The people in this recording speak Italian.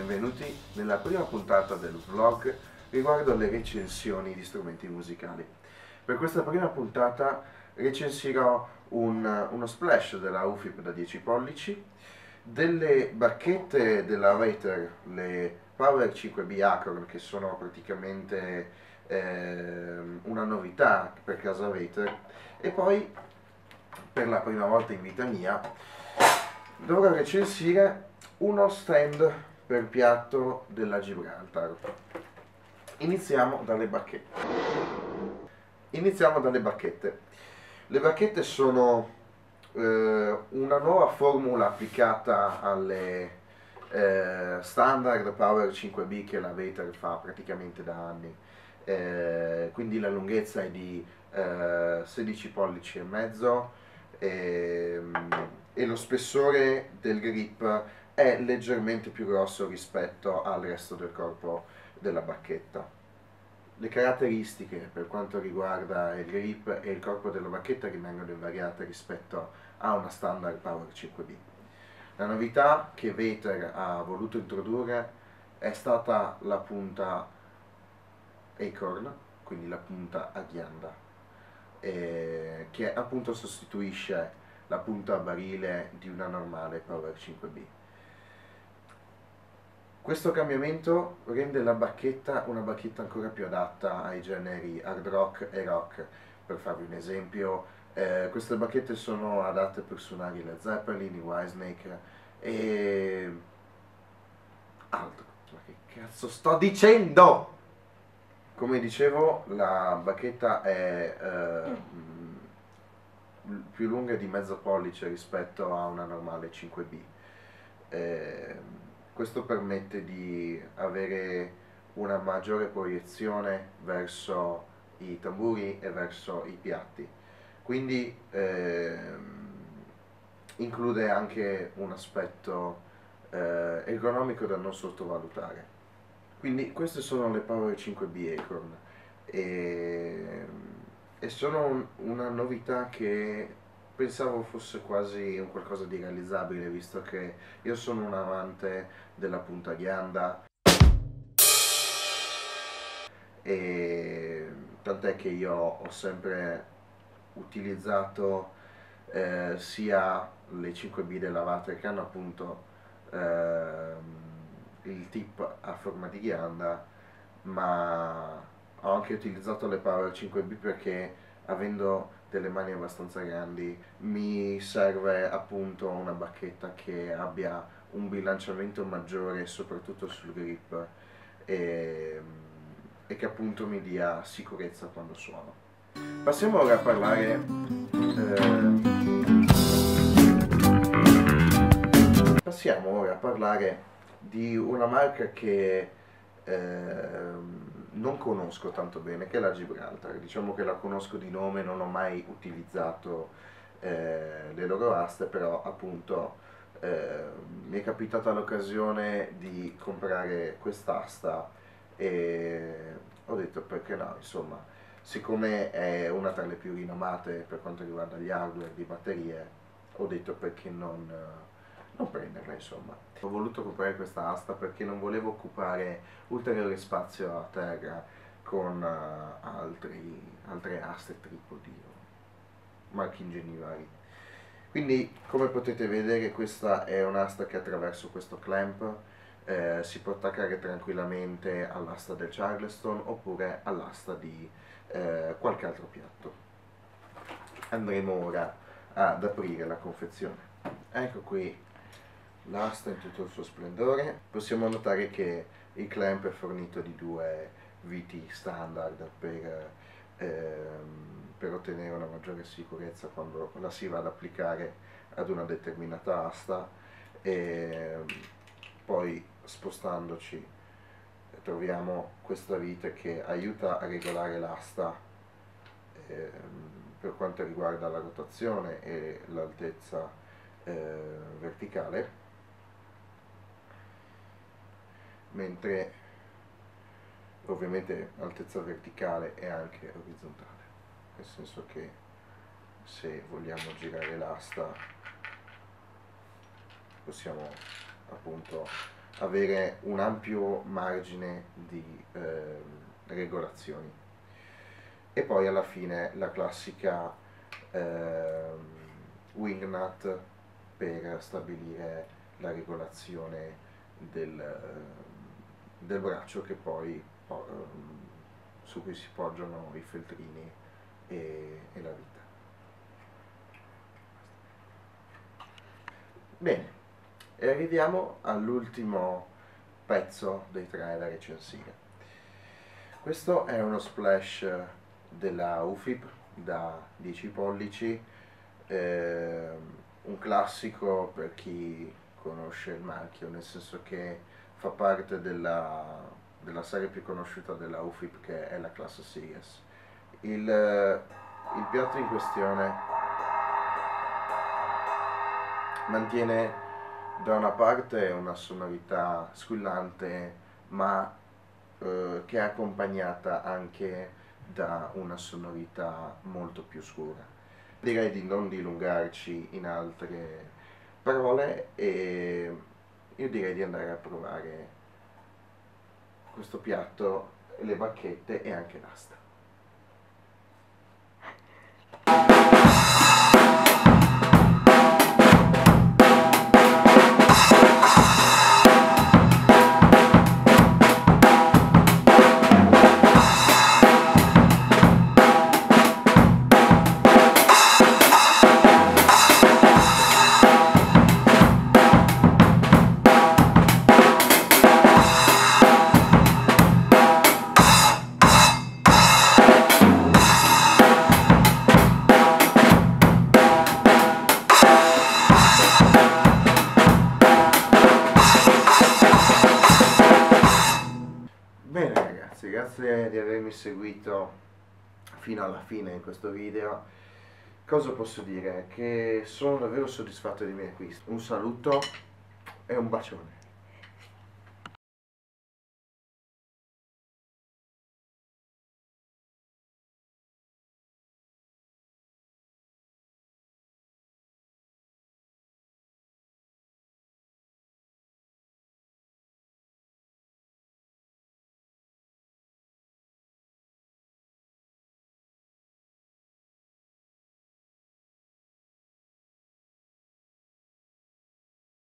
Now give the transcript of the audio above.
benvenuti nella prima puntata del vlog riguardo alle recensioni di strumenti musicali. Per questa prima puntata recensirò uno splash della UFIP da 10 pollici, delle bacchette della Vater, le Power 5B Acorn, che sono praticamente una novità per casa Vater, e poi per la prima volta in vita mia dovrò recensire uno stand per piatto della Gibraltar. Iniziamo dalle bacchette. Le bacchette sono una nuova formula applicata alle standard Power 5B che la Vater fa praticamente da anni. Quindi la lunghezza è di 16 pollici e mezzo e lo spessore del grip è leggermente più grosso rispetto al resto del corpo della bacchetta. Le caratteristiche per quanto riguarda il grip e il corpo della bacchetta rimangono invariate rispetto a una standard Power 5B. La novità che Vater ha voluto introdurre è stata la punta Acorn, quindi la punta a ghianda, che appunto sostituisce la punta a barile di una normale Power 5B. Questo cambiamento rende la bacchetta una bacchetta ancora più adatta ai generi hard rock e rock. Per farvi un esempio, queste bacchette sono adatte per suonare Led Zeppelin, i Whitesnake e altro. Ma che cazzo sto dicendo? Come dicevo, la bacchetta è più lunga di mezzo pollice rispetto a una normale 5B. Questo permette di avere una maggiore proiezione verso i tamburi e verso i piatti. Quindi include anche un aspetto ergonomico da non sottovalutare. Quindi queste sono le Power 5B Acorn e sono una novità che pensavo fosse quasi un qualcosa di realizzabile, visto che io sono un amante della punta ghianda, e tant'è che io ho sempre utilizzato sia le 5B della Vater che hanno appunto il tip a forma di ghianda, ma ho anche utilizzato le Power 5B perché, avendo delle mani abbastanza grandi, mi serve appunto una bacchetta che abbia un bilanciamento maggiore soprattutto sul grip e che appunto mi dia sicurezza quando suono. Passiamo ora a parlare di una marca che non conosco tanto bene, che è la Gibraltar. Diciamo che la conosco di nome, non ho mai utilizzato le loro aste, però appunto mi è capitata l'occasione di comprare quest'asta e ho detto perché no, insomma, siccome è una tra le più rinomate per quanto riguarda gli hardware di batterie, ho detto perché non prenderla, insomma. Ho voluto comprare questa asta perché non volevo occupare ulteriore spazio a terra con altre aste, tripodi o marchingegni vari. Quindi, come potete vedere, questa è un'asta che attraverso questo clamp si può attaccare tranquillamente all'asta del Charleston oppure all'asta di qualche altro piatto. Andremo ora ad aprire la confezione. Ecco qui l'asta in tutto il suo splendore. Possiamo notare che il clamp è fornito di due viti standard per ottenere una maggiore sicurezza quando la si va ad applicare ad una determinata asta, e poi spostandoci troviamo questa vite che aiuta a regolare l'asta per quanto riguarda la rotazione e l'altezza verticale, mentre ovviamente altezza verticale è anche orizzontale, nel senso che se vogliamo girare l'asta possiamo appunto avere un ampio margine di regolazioni. E poi alla fine la classica wing nut per stabilire la regolazione del braccio, che poi su cui si poggiano i feltrini e la vita. Bene, e arriviamo all'ultimo pezzo dei tre da recensire. Questo è uno splash della UFIP da 10 pollici, un classico per chi conosce il marchio, nel senso che fa parte della serie più conosciuta della UFIP, che è la classe Sirius. Il piatto in questione mantiene da una parte una sonorità squillante, ma che è accompagnata anche da una sonorità molto più scura. Direi di non dilungarci in altre parole e io direi di andare a provare questo piatto, le bacchette e anche l'asta. Grazie di avermi seguito fino alla fine in questo video. Cosa posso dire? Che sono davvero soddisfatto dei miei acquisti. Un saluto e un bacione.